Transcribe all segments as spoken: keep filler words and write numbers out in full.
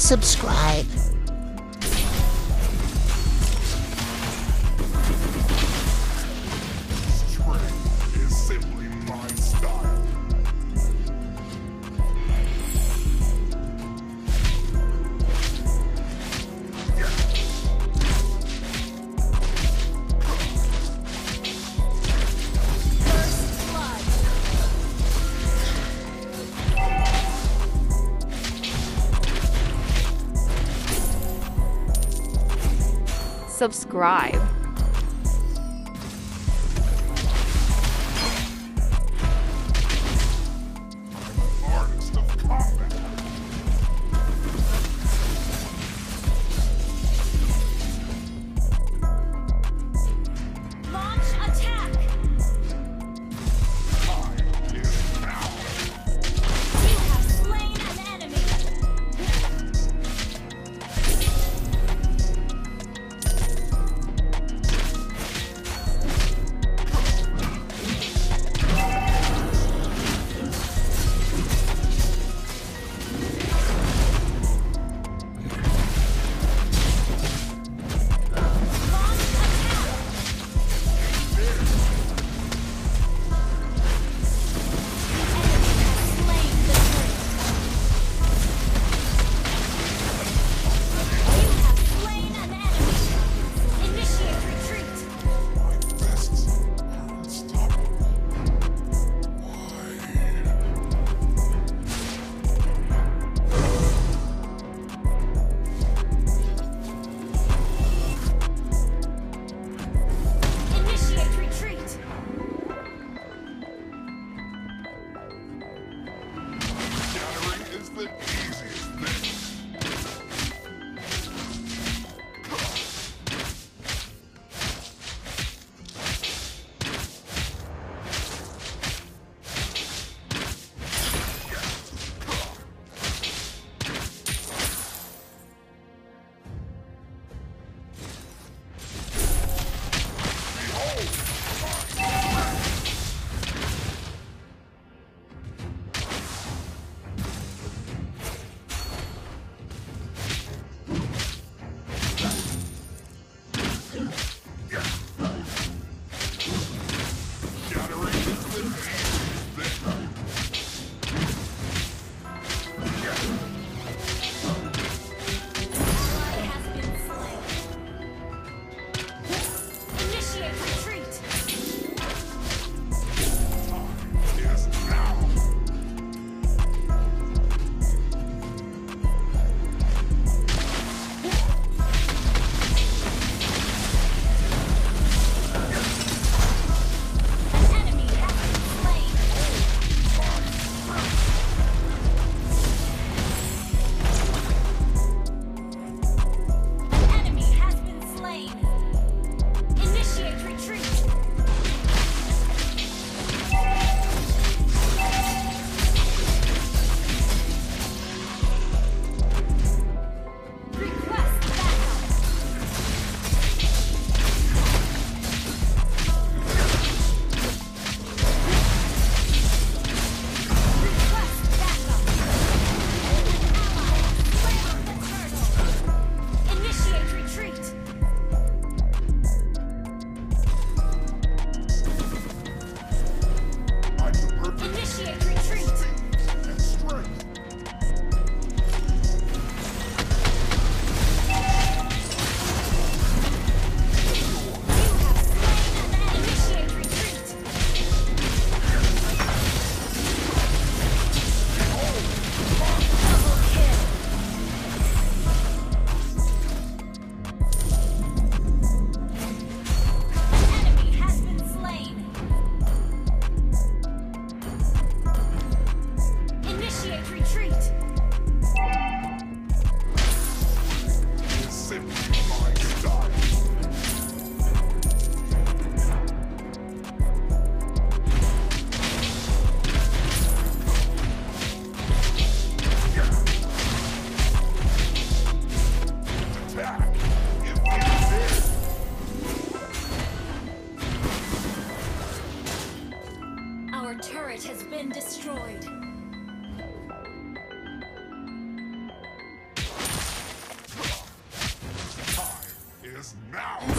subscribe. Subscribe.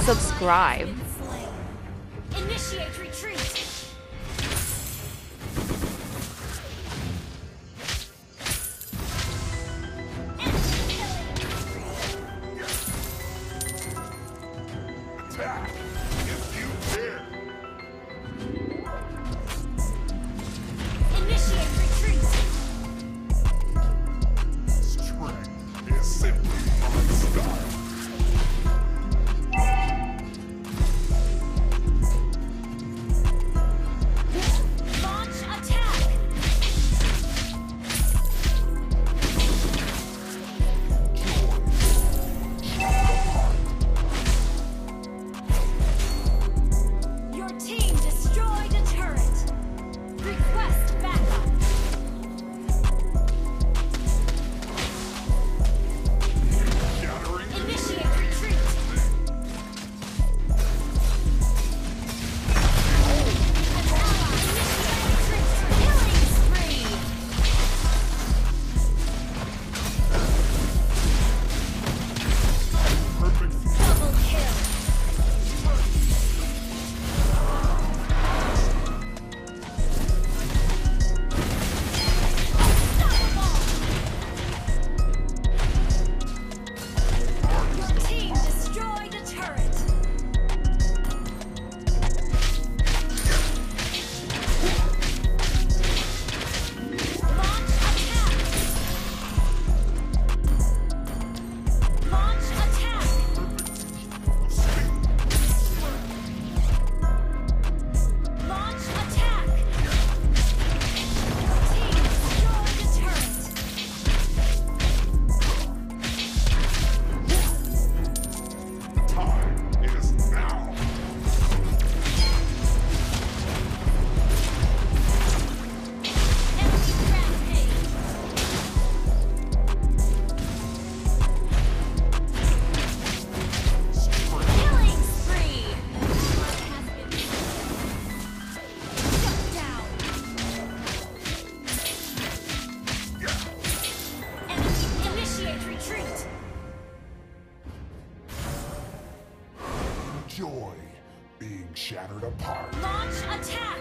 subscribe. Initiate retreat. Joy being shattered apart. Launch attack!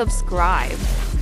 subscribe.